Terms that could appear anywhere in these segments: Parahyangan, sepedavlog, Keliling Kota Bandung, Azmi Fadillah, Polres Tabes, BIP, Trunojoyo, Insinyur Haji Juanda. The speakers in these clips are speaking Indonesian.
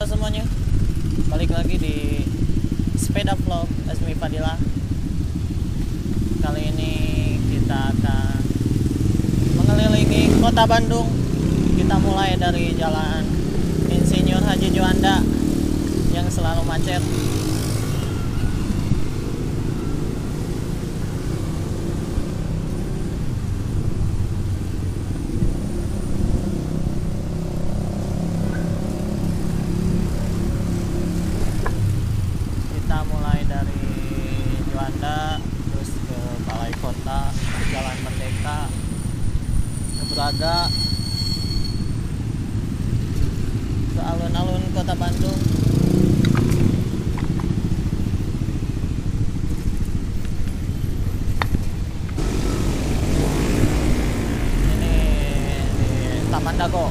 Semuanya, balik lagi di sepeda vlog Azmi Fadillah. Kali ini kita akan mengelilingi kota Bandung. Kita mulai dari jalan Insinyur Haji Juanda yang selalu macet. Terus ke Balai Kota, Jalan Merdeka, ke Braga, ke alun-alun kota Bandung. Ini di Taman Dago.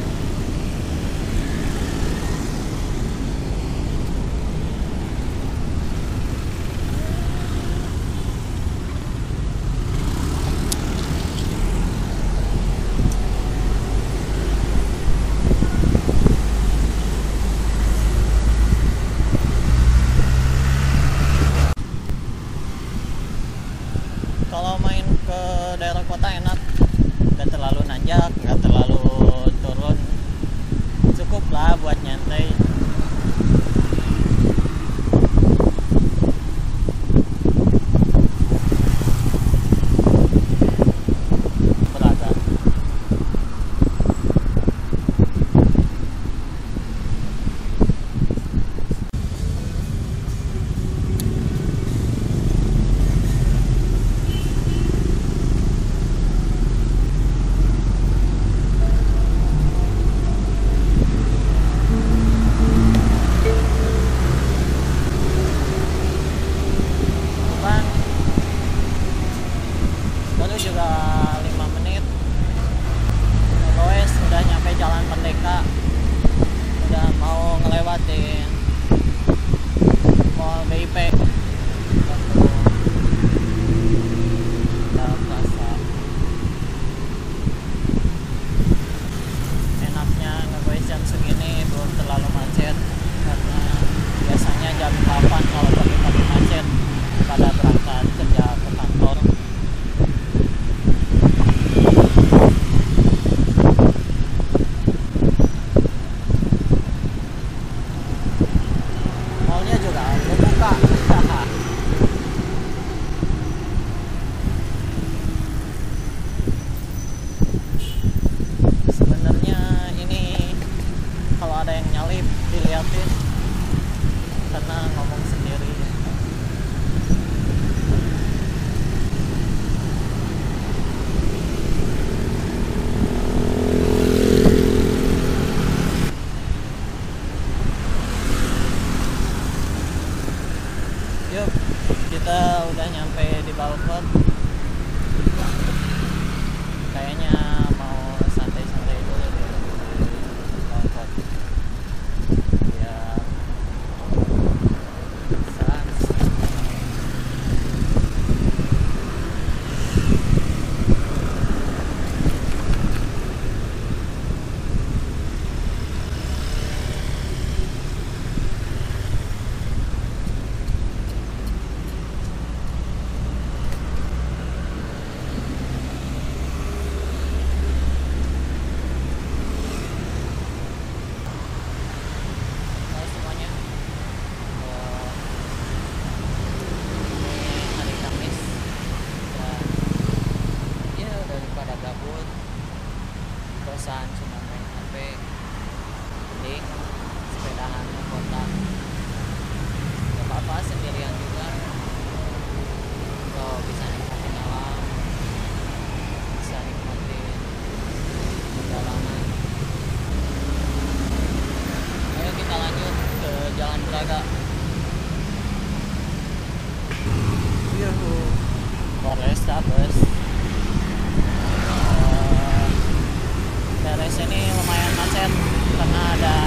Kalau main ke daerah kota enak, nggak terlalu nanjak, nggak terlalu turun, cukup lah buat nyantai. Braga. Sudah 5 menit guys, sudah nyampe Jalan Merdeka, udah mau ngelewatin Mall BIP. Udah merasa enaknya guys, jam segini belum terlalu macet karena biasanya jam 8 kalau pagi-pagi macet pada berangkat kerja ke kantor. Dilihatin karena ngomong sendiri. Yuk, kita udah nyampe di balkon. Kayaknya mau santai-santai dulu di balkon. Cuma main HP, di sepedahan ke kota, gak apa-apa, sendirian juga kalau bisa nikmatin alam, bisa nikmatin perjalanan. Ayo kita lanjut ke Jalan Braga. Yuhuu, Polres Tabes. Daerah sini lumayan macet karena ada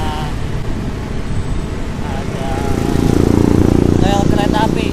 rel kereta api.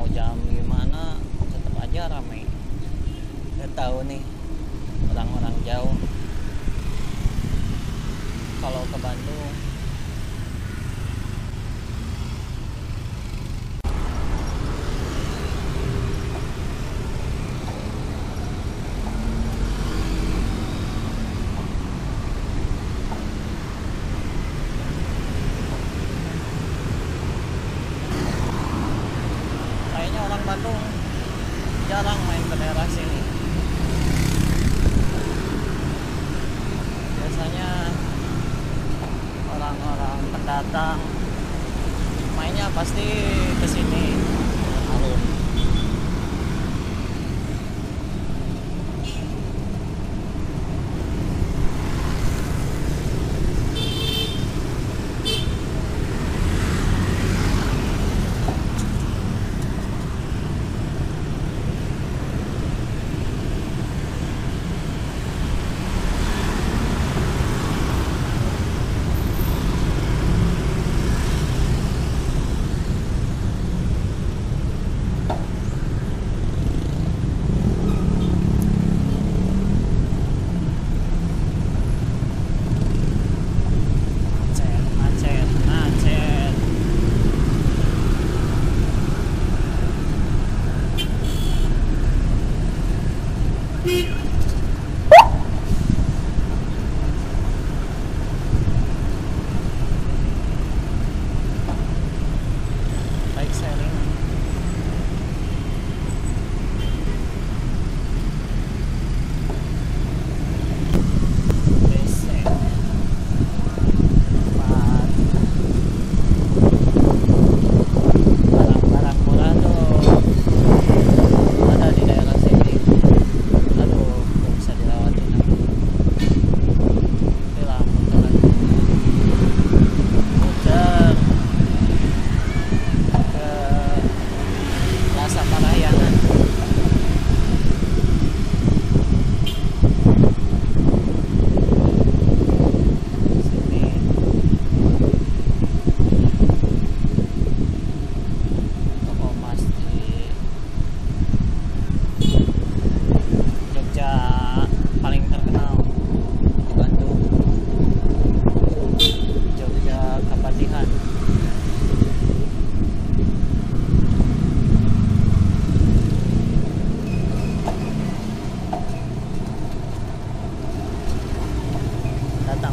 mau jam gimana tetap aja ramai. Nggak tahu nih orang-orang jauh. Kalau ke Bandung kayaknya orang Bandung jarang main ke daerah sini. Biasanya orang-orang pendatang mainnya pasti ke sini.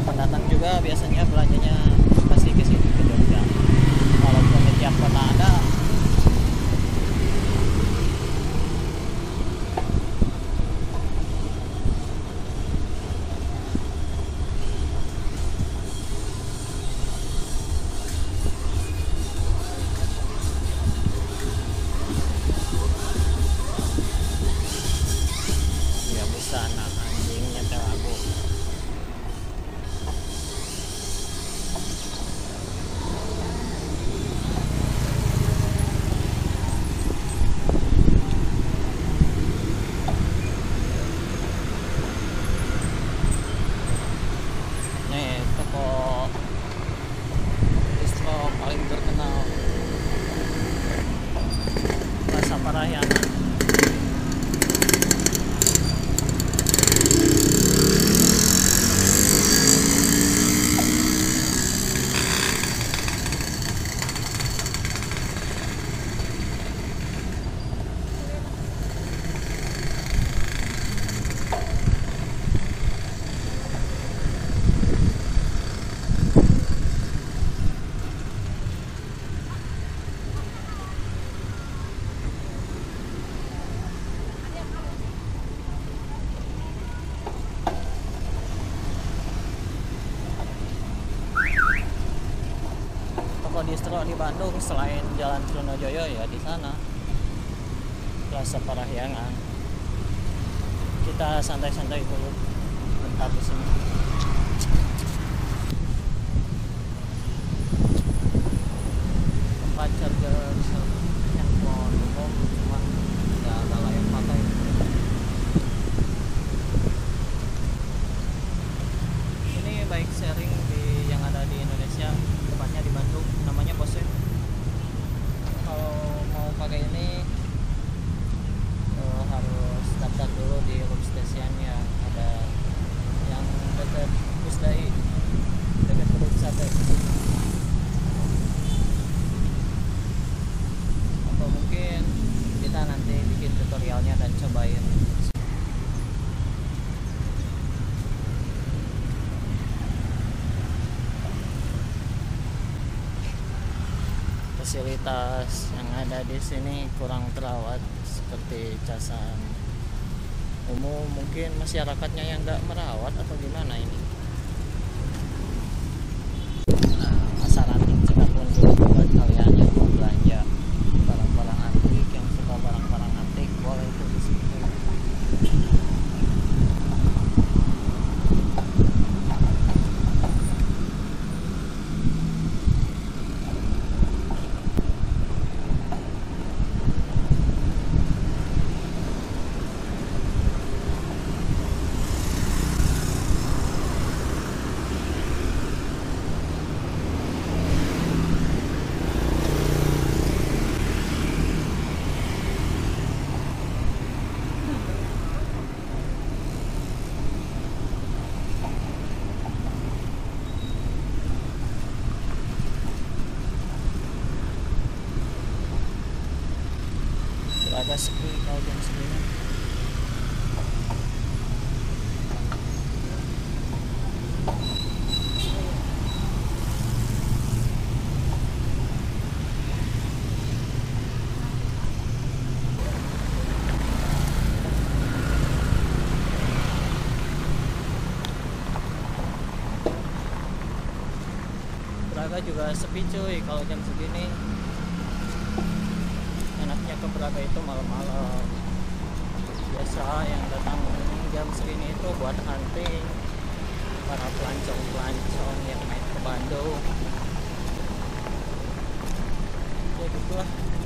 Pendatang juga biasanya belanjanya pasti ke sini, ke Jogja. Kalau ke tiap kota ada. Ya bisa anak anjing nyetel lagu. Distro di Bandung selain Jalan Trunojoyo ya di sana Plaza Parahyangan. Kita santai-santai dulu bentar di sini. Tempat charger handphone umum cuma nggak ada layak pakai. Ini bike sharing di yang ada di Indonesia, tempatnya di Bandung, namanya Bose. Kalau mau pakai ini fasilitas yang ada di sini kurang terawat, seperti casan umum, mungkin masyarakatnya yang nggak merawat atau gimana ini. Ada screen, audience screen. Braga juga sepi cuy kalau jam segini. Enaknya ke Braga itu malam-malam. Biasa yang datang jam segini itu buat hunting, para pelancong-pelancong yang main ke Bandung. Ya gitulah.